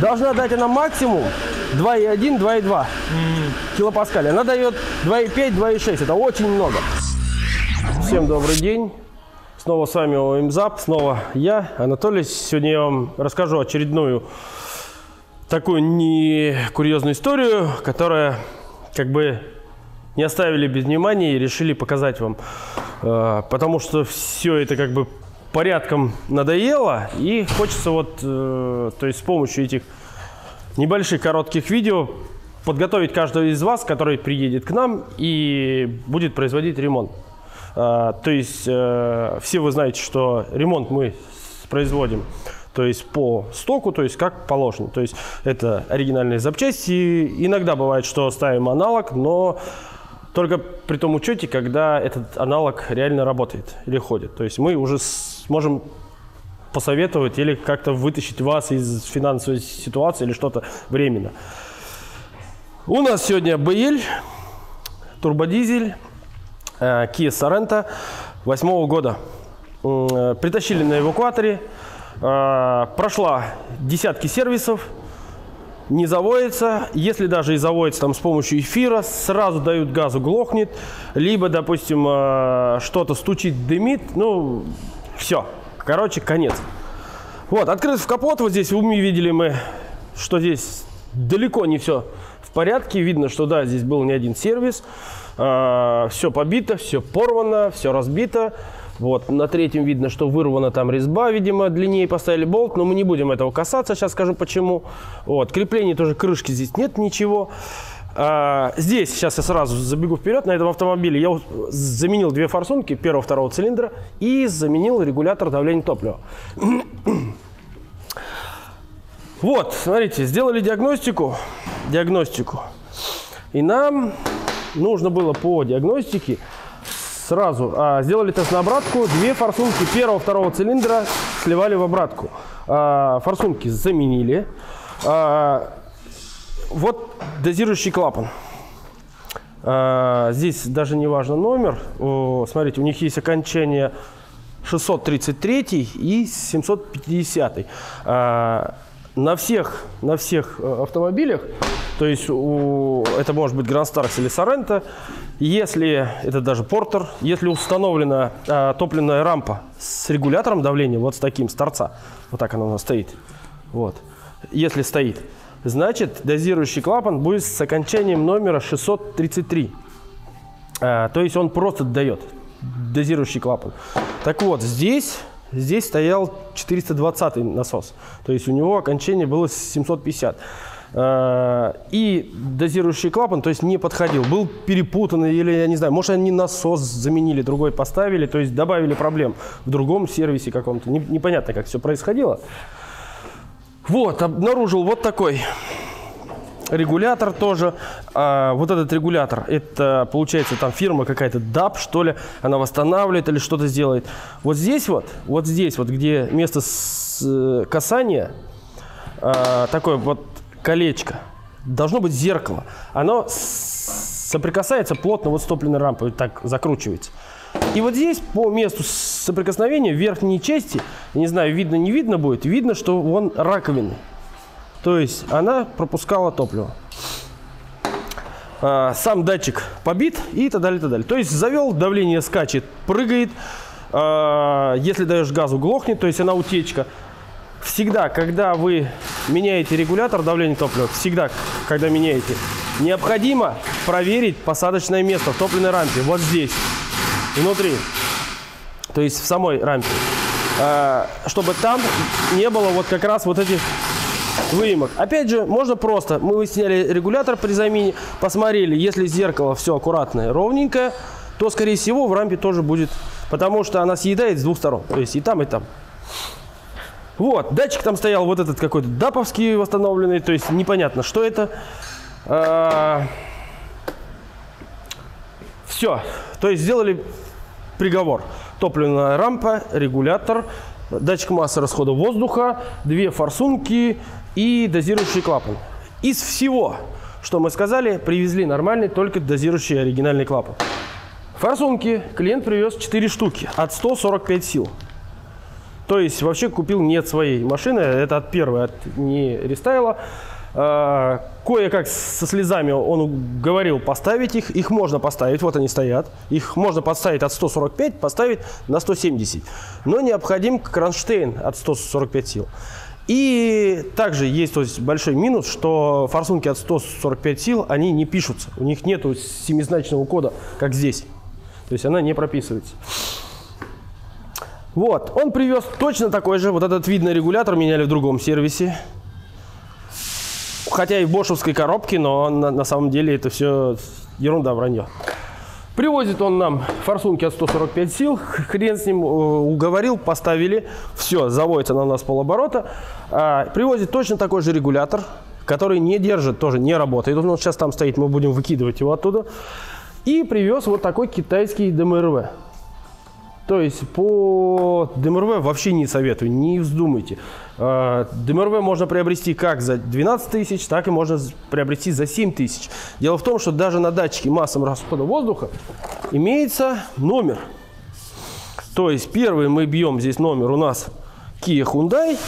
должна дать она максимум 2,1, 2,2 килопаскаля. Она дает 2,5, 2,6. Это очень много. Всем добрый день. Снова с вами ОМЗАП. Снова я, Анатолий. Сегодня я вам расскажу очередную такую некурьезную историю, которая как бы не оставили без внимания и решили показать вам. Потому что все это как бы порядком надоело, и хочется вот, то есть с помощью этих небольших коротких видео подготовить каждого из вас, который приедет к нам и будет производить ремонт. То есть все вы знаете, что ремонт мы производим, то есть по стоку, то есть как положено. То есть это оригинальные запчасти. Иногда бывает, что ставим аналог, но только при том учете, когда этот аналог реально работает или ходит. То есть мы уже сможем посоветовать или как-то вытащить вас из финансовой ситуации или что-то временно. У нас сегодня BL, турбодизель, Kia Sorento 2008 года. Притащили на эвакуаторе, прошла десятки сервисов. Не заводится, если даже и заводится там с помощью эфира, сразу дают газу, глохнет, либо, допустим, что-то стучит, дымит, ну, все, короче, конец. Вот, открыв капот, вот здесь увидели мы, что здесь далеко не все в порядке, видно, что да, здесь был не один сервис, все побито, все порвано, все разбито. Вот, на третьем видно, что вырвана там резьба, видимо, длиннее поставили болт, но мы не будем этого касаться, сейчас скажу почему. Вот, крепление тоже, крышки здесь нет ничего. Здесь, сейчас я сразу забегу вперед, на этом автомобиле я заменил две форсунки первого, второго цилиндра и заменил регулятор давления топлива. Вот, смотрите, сделали диагностику, и нам нужно было по диагностике сразу сделали тест на обратку, две форсунки первого, второго цилиндра сливали в обратку, форсунки заменили, вот дозирующий клапан, здесь даже не важно номер. Смотрите, у них есть окончание 633 и 750. На всех автомобилях, то есть это может быть Grand Starks или Sorento, если это даже Портер, если установлена топливная рампа с регулятором давления, вот с таким, с торца, вот так она у нас стоит, вот, если стоит, значит дозирующий клапан будет с окончанием номера 633, то есть он просто дает дозирующий клапан. Так вот, здесь стоял 420 насос, то есть у него окончание было 750. И дозирующий клапан, то есть не подходил, был перепутанный, или я не знаю, может они насос заменили, другой поставили, то есть добавили проблем в другом сервисе каком-то, непонятно как все происходило. Вот, обнаружил вот такой регулятор тоже. Вот этот регулятор, это получается там фирма какая-то, DAP что ли, она восстанавливает или что-то сделает. Вот здесь вот, где место касания, такое вот колечко, должно быть зеркало, оно соприкасается плотно вот с топливной рампой, вот так закручивается. И вот здесь по месту соприкосновения в верхней части, я не знаю, видно не видно будет, видно, что вон раковины. То есть она пропускала топливо. Сам датчик побит и т.д. То есть завел, давление скачет, прыгает. Если даешь газу, глохнет, то есть она утечка. Всегда, когда вы меняете регулятор давления топлива, всегда, когда меняете, необходимо проверить посадочное место в топливной рампе. Вот здесь, внутри, то есть в самой рампе. Чтобы там не было вот как раз вот этих выемок. Опять же, можно просто, мы сняли регулятор при замене, посмотрели, если зеркало все аккуратное, ровненькое, то, скорее всего, в рампе тоже будет, потому что она съедает с двух сторон, то есть и там, и там. Вот, датчик там стоял вот этот какой-то даповский восстановленный, то есть непонятно, что это. Все, то есть сделали приговор. Топливная рампа, регулятор, датчик массы расхода воздуха, две форсунки и дозирующий клапан. Из всего, что мы сказали, привезли нормальный, только дозирующий оригинальный клапан. Форсунки клиент привез 4 штуки от 145 сил. То есть вообще купил не от своей машины, это от первой, от не рестайла. Кое-как со слезами он говорил поставить их. Их можно поставить, вот они стоят. Их можно поставить от 145, поставить на 170. Но необходим кронштейн от 145 сил. И также есть, то есть, большой минус, что форсунки от 145 сил, они не пишутся. У них нету семизначного кода, как здесь. То есть она не прописывается. Вот, он привез точно такой же. Вот этот видный регулятор меняли в другом сервисе. Хотя и в бошевской коробке, но на самом деле это все ерунда, вранье. Привозит он нам форсунки от 145 сил. Хрен с ним, уговорил, поставили. Все, заводится она у нас полоборота. Привозит точно такой же регулятор, который не держит, тоже не работает. Он сейчас там стоит, мы будем выкидывать его оттуда. И привез вот такой китайский ДМРВ. То есть по ДМРВ вообще не советую, не вздумайте. ДМРВ можно приобрести как за 12 тысяч, так и можно приобрести за 7 тысяч. Дело в том, что даже на датчике массового расхода воздуха имеется номер. То есть первый мы бьем, здесь номер у нас Kia Hyundai,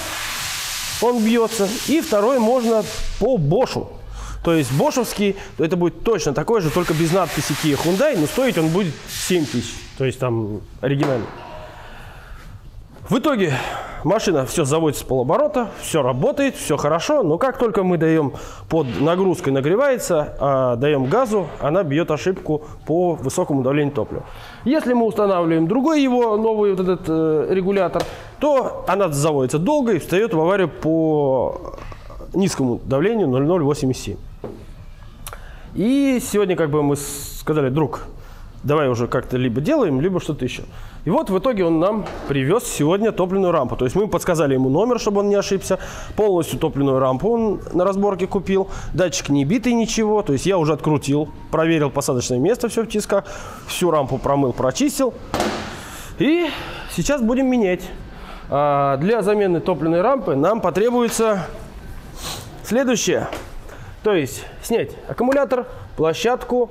он бьется. И второй можно по Бошу. То есть бошевский, это будет точно такой же, только без надписи Kia Hyundai, но стоить он будет 7 тысяч. То есть там оригинально. В итоге машина все заводится с полоборота, все работает, все хорошо. Но как только мы даем под нагрузкой, нагревается, а даем газу, она бьет ошибку по высокому давлению топлива. Если мы устанавливаем другой его, новый вот этот регулятор, то она заводится долго и встает в аварию по низкому давлению 0,087. И сегодня как бы мы сказали: друг, давай уже как-то либо делаем, либо что-то еще. И вот в итоге он нам привез сегодня топливную рампу. То есть мы подсказали ему номер, чтобы он не ошибся. Полностью топливную рампу он на разборке купил. Датчик не битый, ничего. То есть я уже открутил, проверил посадочное место, все в тисках. Всю рампу промыл, прочистил. И сейчас будем менять. Для замены топливной рампы нам потребуется следующее. То есть снять аккумулятор, площадку,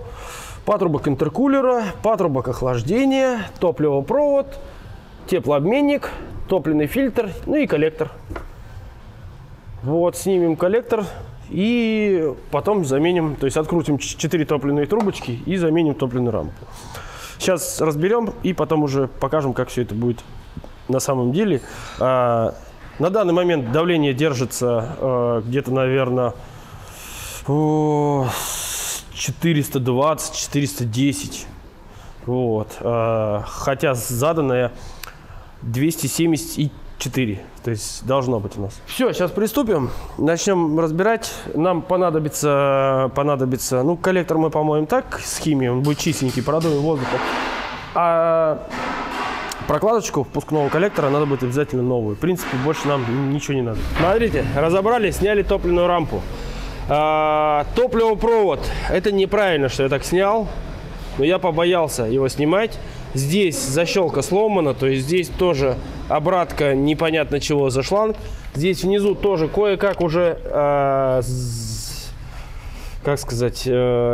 патрубок интеркулера, патрубок охлаждения, топливопровод, теплообменник, топливный фильтр, ну и коллектор. Вот, снимем коллектор и потом заменим, то есть открутим 4 топливные трубочки и заменим топливную рампу. Сейчас разберем и потом уже покажем, как все это будет на самом деле. На данный момент давление держится где-то, наверное, 420-410, вот, хотя заданное 274, то есть должно быть у нас. Все, сейчас приступим, начнем разбирать. Нам понадобится, ну, коллектор мы помоем так, с химией, он будет чистенький, продуем воздухом. А прокладочку впускного коллектора надо будет обязательно новую, в принципе, больше нам ничего не надо. Смотрите, разобрали, сняли топливную рампу. Топливопровод, это неправильно, что я так снял, но я побоялся его снимать. Здесь защелка сломана, то есть здесь тоже обратка непонятно чего за шланг. Здесь внизу тоже кое-как уже, как сказать,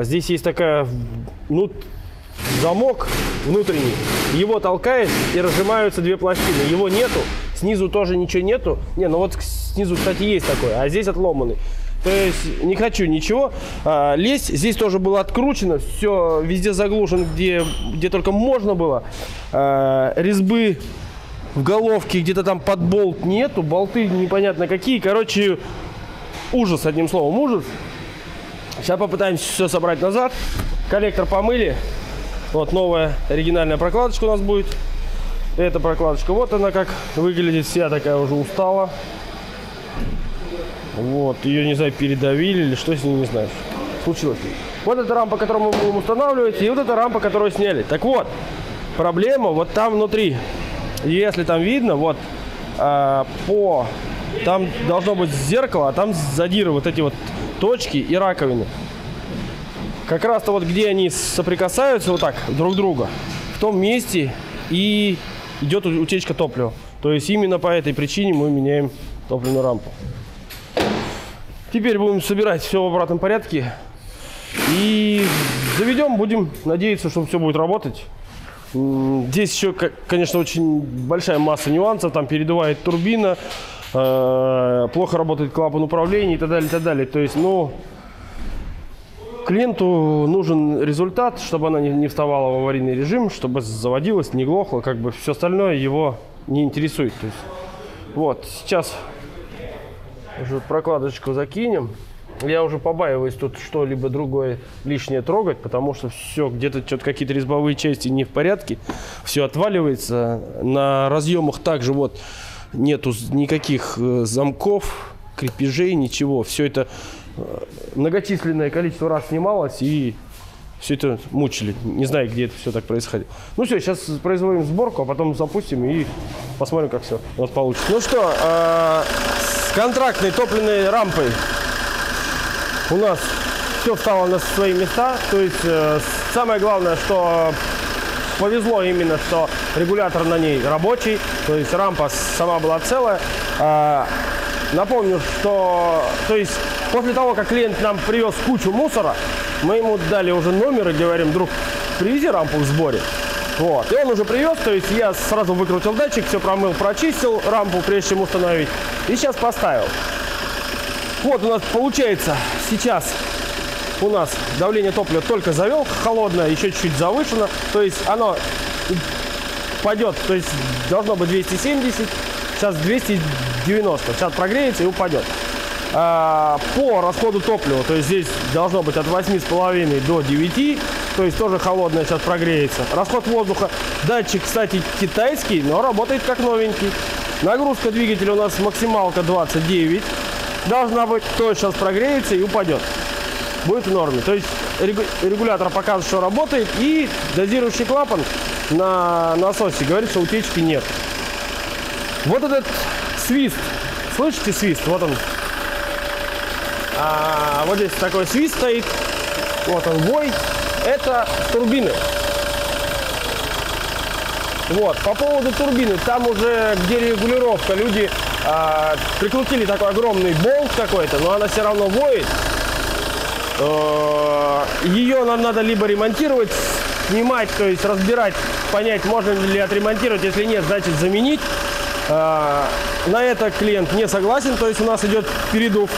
здесь есть такая, ну, замок внутренний, его толкает и разжимаются две пластины, его нету, снизу тоже ничего нету. Не, ну вот снизу, кстати, есть такой, а здесь отломанный. То есть не хочу ничего лезть. Здесь тоже было откручено, все везде заглушено, где только можно было. Резьбы в головке где-то там под болт нету, болты непонятно какие. Короче, ужас, одним словом, ужас. Сейчас попытаемся все собрать назад. Коллектор помыли. Вот новая оригинальная прокладочка у нас будет. Эта прокладочка, вот она как выглядит, вся такая уже устала. Вот, ее, не знаю, передавили или что с ней, не знаю, случилось. Вот эта рампа, которую мы будем устанавливать, и вот эта рампа, которую сняли. Так вот, проблема вот там внутри. Если там видно, вот, там должно быть зеркало, а там задиры вот эти вот точки и раковины. Как раз-то вот где они соприкасаются вот так друг друга, в том месте и идет утечка топлива. То есть именно по этой причине мы меняем топливную рампу. Теперь будем собирать все в обратном порядке и заведем, будем надеяться, что все будет работать. Здесь еще, конечно, очень большая масса нюансов. Там передувает турбина, плохо работает клапан управления и так далее, и так далее. То есть, ну, клиенту нужен результат, чтобы она не вставала в аварийный режим, чтобы заводилась, не глохла, как бы все остальное его не интересует. То есть, вот, сейчас уже прокладочку закинем. Я уже побаиваюсь тут что-либо другое лишнее трогать, потому что все, где-то что-то какие-то резьбовые части не в порядке, все отваливается. На разъемах также вот нету никаких замков, крепежей, ничего. Все это многочисленное количество раз снималось и все это мучили. Не знаю, где это все так происходило. Ну все, сейчас производим сборку, а потом запустим и посмотрим, как все у нас получится. Ну что, с контрактной топливной рампой у нас все встало на свои места. То есть самое главное, что повезло именно, что регулятор на ней рабочий. То есть рампа сама была целая. Напомню, что после того, как клиент нам привез кучу мусора, мы ему дали уже номер и говорим: друг, привези рампу в сборе. Вот. И он уже привез, то есть я сразу выкрутил датчик, все промыл, прочистил рампу, прежде чем установить. И сейчас поставил. Вот у нас получается сейчас у нас давление топлива только завел, холодное, еще чуть-чуть завышено. То есть оно пойдет, то есть должно быть 270, сейчас 290. Сейчас прогреется и упадет. По расходу топлива, то есть здесь должно быть от 8,5 до 9. То есть тоже холодное, сейчас прогреется. Расход воздуха. Датчик, кстати, китайский, но работает как новенький. Нагрузка двигателя у нас максималка 29. Должна быть, то сейчас прогреется и упадет. Будет в норме. То есть регулятор показывает, что работает. И дозирующий клапан на насосе говорит, что утечки нет. Вот этот свист. Слышите свист? Вот он. Вот здесь такой свист стоит. Вот он, вой. Это турбины. Вот. По поводу турбины. Там уже где регулировка. Люди прикрутили такой огромный болт какой-то, но она все равно воет. Ее нам надо либо ремонтировать, снимать, то есть разбирать, понять, можно ли отремонтировать. Если нет, значит заменить. На это клиент не согласен, то есть у нас идет передув.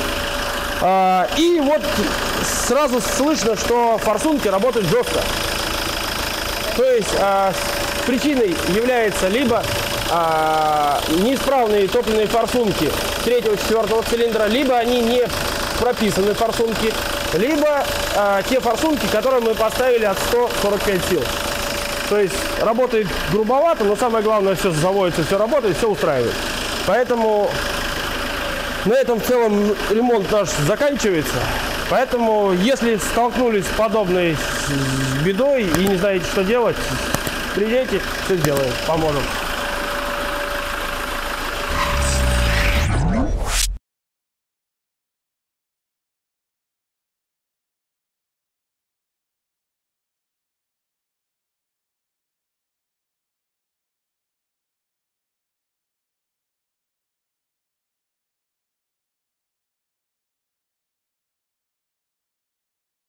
И вот сразу слышно, что форсунки работают жестко. То есть причиной является либо неисправные топливные форсунки 3-4 цилиндра, либо они не прописаны форсунки, либо те форсунки, которые мы поставили от 145 сил. То есть работает грубовато, но самое главное, все заводится, все работает, все устраивает. Поэтому на этом в целом ремонт наш заканчивается. Поэтому если столкнулись с подобной бедой и не знаете, что делать, приезжайте, все сделаем, поможем.